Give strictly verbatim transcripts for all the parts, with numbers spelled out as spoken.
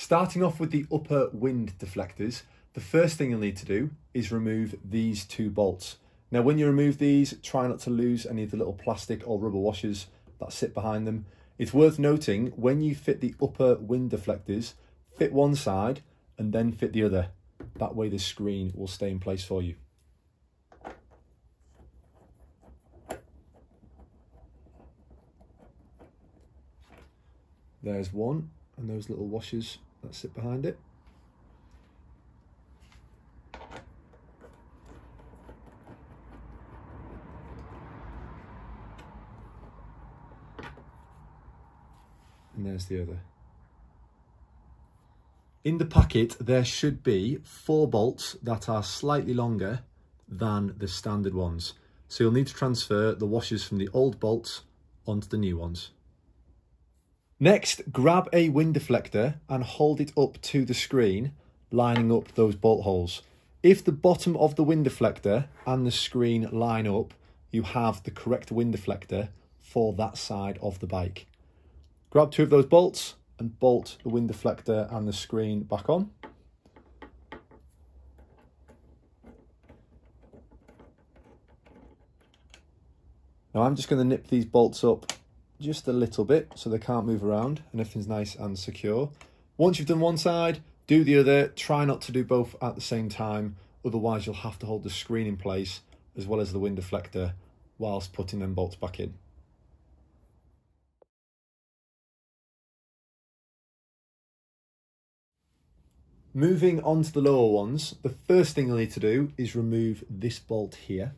Starting off with the upper wind deflectors, the first thing you'll need to do is remove these two bolts. Now when you remove these, try not to lose any of the little plastic or rubber washers that sit behind them. It's worth noting when you fit the upper wind deflectors, fit one side and then fit the other. That way the screen will stay in place for you. There's one, and those little washers that sit behind it. And there's the other. In the packet, there should be four bolts that are slightly longer than the standard ones. So you'll need to transfer the washers from the old bolts onto the new ones. Next, grab a wind deflector and hold it up to the screen, lining up those bolt holes. If the bottom of the wind deflector and the screen line up, you have the correct wind deflector for that side of the bike. Grab two of those bolts and bolt the wind deflector and the screen back on. Now I'm just going to nip these bolts up just a little bit so they can't move around and everything's nice and secure. Once you've done one side, do the other. Try not to do both at the same time, otherwise you'll have to hold the screen in place as well as the wind deflector whilst putting them bolts back in. Moving on to the lower ones, the first thing you'll need to do is remove this bolt here.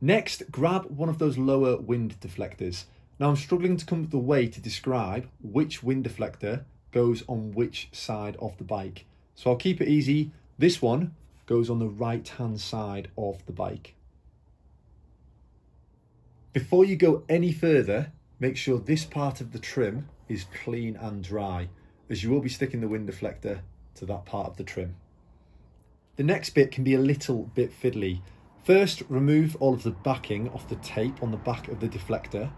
Next, grab one of those lower wind deflectors. Now I'm struggling to come up with a way to describe which wind deflector goes on which side of the bike. So I'll keep it easy. This one goes on the right-hand side of the bike. Before you go any further, make sure this part of the trim is clean and dry, as you will be sticking the wind deflector to that part of the trim. The next bit can be a little bit fiddly. First, remove all of the backing off the tape on the back of the deflector.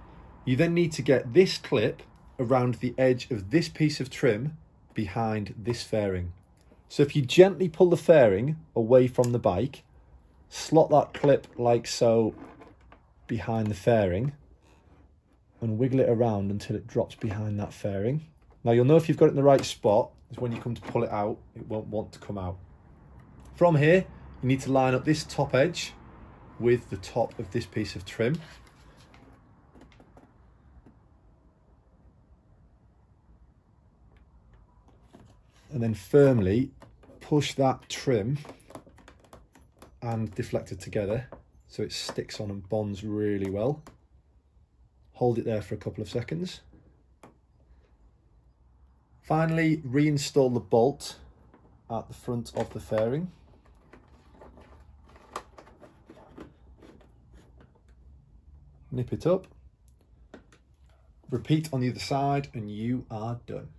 You then need to get this clip around the edge of this piece of trim behind this fairing. So if you gently pull the fairing away from the bike, slot that clip like so behind the fairing and wiggle it around until it drops behind that fairing. Now you'll know if you've got it in the right spot, is when you come to pull it out, it won't want to come out. From here, you need to line up this top edge with the top of this piece of trim. And then firmly push that trim and deflector together so it sticks on and bonds really well. Hold it there for a couple of seconds. Finally, reinstall the bolt at the front of the fairing. Nip it up, repeat on the other side, and you are done.